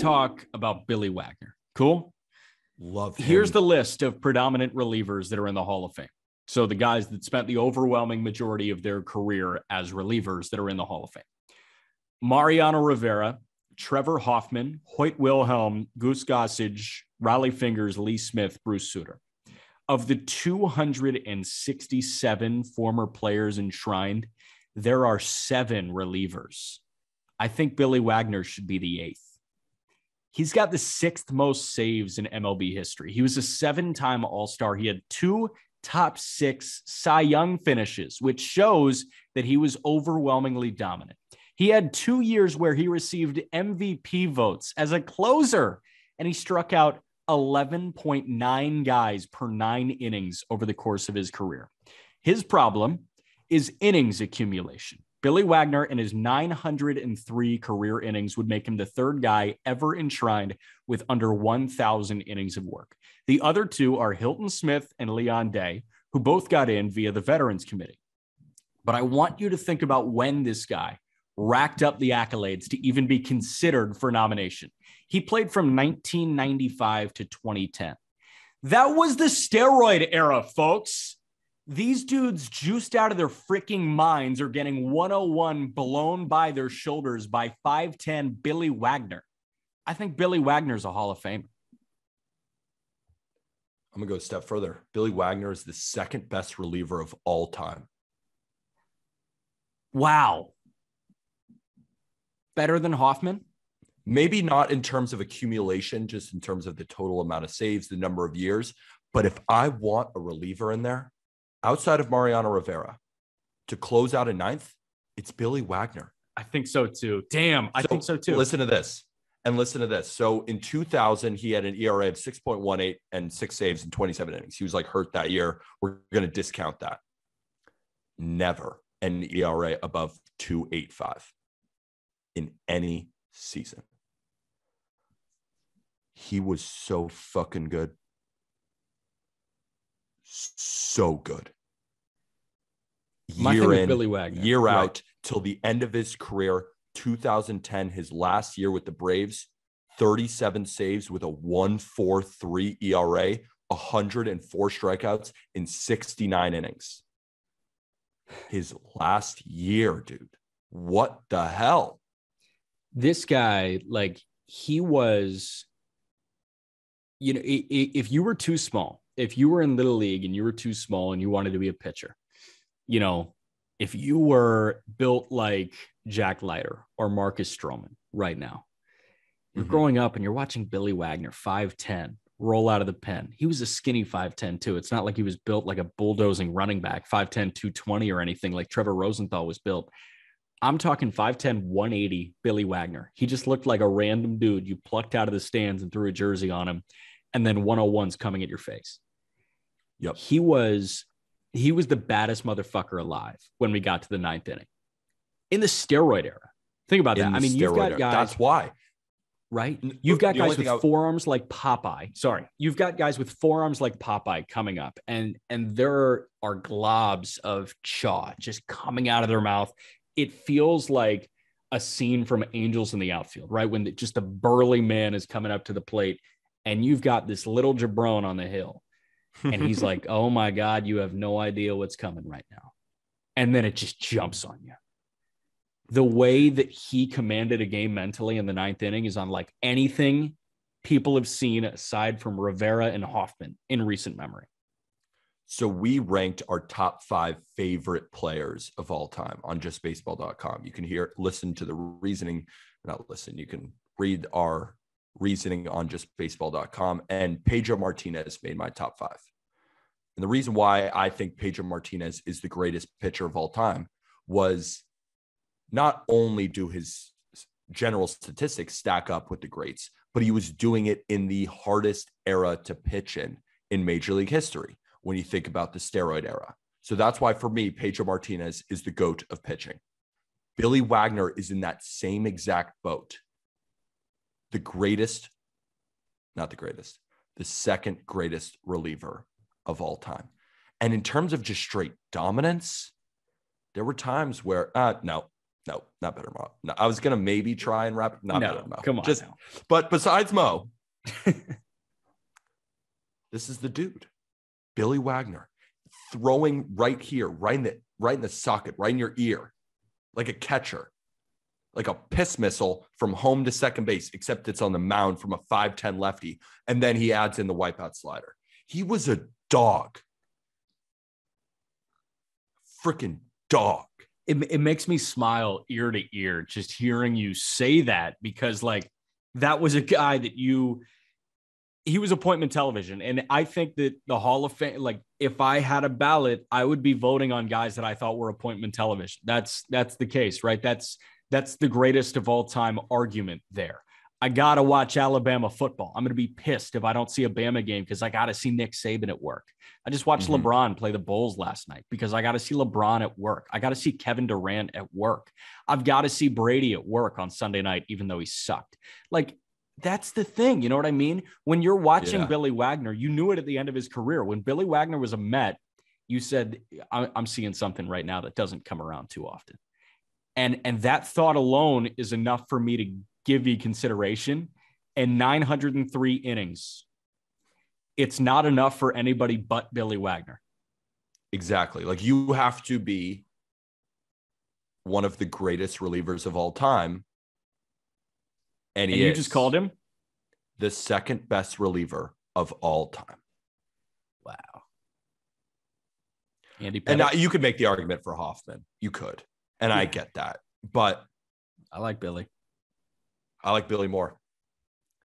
talk about Billy Wagner. Cool. Love him. Here's the list of predominant relievers that are in the Hall of Fame. So the guys that spent the overwhelming majority of their career as relievers that are in the Hall of Fame. Mariano Rivera, Trevor Hoffman, Hoyt Wilhelm, Goose Gossage, Rollie Fingers, Lee Smith, Bruce Suter. Of the 267 former players enshrined, there are 7 relievers. I think Billy Wagner should be the 8th. He's got the 6th most saves in MLB history. He was a 7-time All-Star. He had 2 top 6 Cy Young finishes, which shows that he was overwhelmingly dominant. He had 2 years where he received MVP votes as a closer, and he struck out 11.9 guys per 9 innings over the course of his career. His problem is innings accumulation. Billy Wagner in his 903 career innings would make him the 3rd guy ever enshrined with under 1,000 innings of work. The other 2 are Hilton Smith and Leon Day, who both got in via the Veterans Committee. But I want you to think about when this guy racked up the accolades to even be considered for nomination. He played from 1995 to 2010. That was the steroid era, folks. These dudes juiced out of their freaking minds are getting 101 blown by their shoulders by 5'10 Billy Wagner. I think Billy Wagner's a Hall of Famer. I'm going to go a step further. Billy Wagner is the 2nd best reliever of all time. Wow. Better than Hoffman? Maybe not in terms of accumulation, just in terms of the total amount of saves, the number of years. But if I want a reliever in there, outside of Mariano Rivera, to close out a 9th, it's Billy Wagner. I think so, too. Damn, I think so, too. Listen to this. And listen to this. So in 2000, he had an ERA of 6.18 and 6 saves in 27 innings. He was like hurt that year. We're going to discount that. Never an ERA above 2.85 in any season. He was so fucking good. So good. Year in, Billy Wagner, year out, right, till the end of his career. 2010, his last year with the Braves, 37 saves with a 1.43 ERA, 104 strikeouts in 69 innings. His last year, dude. What the hell? This guy, like, he was, you know, if you were too small, if you were in Little League and you were too small and you wanted to be a pitcher, you know, if you were built like Jack Leiter or Marcus Stroman right now, you're growing up and you're watching Billy Wagner, 5'10", roll out of the pen. He was a skinny 5'10", too. It's not like he was built like a bulldozing running back, 5'10", 220 or anything like Trevor Rosenthal was built. I'm talking 5'10", 180 Billy Wagner. He just looked like a random dude you plucked out of the stands and threw a jersey on him, and then 101's coming at your face. Yep. He was the baddest motherfucker alive when we got to the 9th inning. In the steroid era. Think about that. I mean, you've got guys. That's why. Right? You've got guys with forearms like Popeye. Sorry. You've got guys with forearms like Popeye coming up. And there are globs of chaw just coming out of their mouth. It feels like a scene from Angels in the Outfield, right? When just the burly man is coming up to the plate. And you've got this little jabron on the hill. And he's like, oh, my God, you have no idea what's coming right now. And then it just jumps on you. The way that he commanded a game mentally in the 9th inning is unlike anything people have seen aside from Rivera and Hoffman in recent memory. So we ranked our top 5 favorite players of all time on JustBaseball.com. You can listen to the reasoning. Not listen. You can read our reasoning on JustBaseball.com, and Pedro Martinez made my top 5. And the reason why I think Pedro Martinez is the greatest pitcher of all time was not only do his general statistics stack up with the greats, but he was doing it in the hardest era to pitch in Major League history when you think about the steroid era. So that's why for me, Pedro Martinez is the GOAT of pitching. Billy Wagner is in that same exact boat. The 2nd greatest reliever of all time. And in terms of just straight dominance, there were times where, No, not better Mo. No, I was gonna maybe try and wrap. Not better Mo. Come on. Just, now. But besides Mo, this is the dude, Billy Wagner, throwing right here, right in the socket, right in your ear, like a catcher, like a piss missile from home to second base, except it's on the mound from a 5'10" lefty, and then he adds in the wipeout slider. He was a dog, freaking dog. It makes me smile ear to ear just hearing you say that, because like that was a guy that he was appointment television. And I think that the Hall of Fame, like if I had a ballot, I would be voting on guys that I thought were appointment television. That's the case, right? That's the greatest of all time argument there. I got to watch Alabama football. I'm going to be pissed if I don't see a Bama game because I got to see Nick Saban at work. I just watched LeBron play the Bulls last night because I got to see LeBron at work. I got to see Kevin Durant at work. I've got to see Brady at work on Sunday night, even though he sucked. Like, that's the thing. You know what I mean? When you're watching Billy Wagner, you knew it at the end of his career. When Billy Wagner was a Met, you said, I'm seeing something right now that doesn't come around too often. And that thought alone is enough for me to give you consideration. And 903 innings, it's not enough for anybody but Billy Wagner. Exactly. Like, you have to be one of the greatest relievers of all time. And you just called him the second best reliever of all time. Wow. Andy Pettit. And you could make the argument for Hoffman. You could. And I get that. But I like Billy more.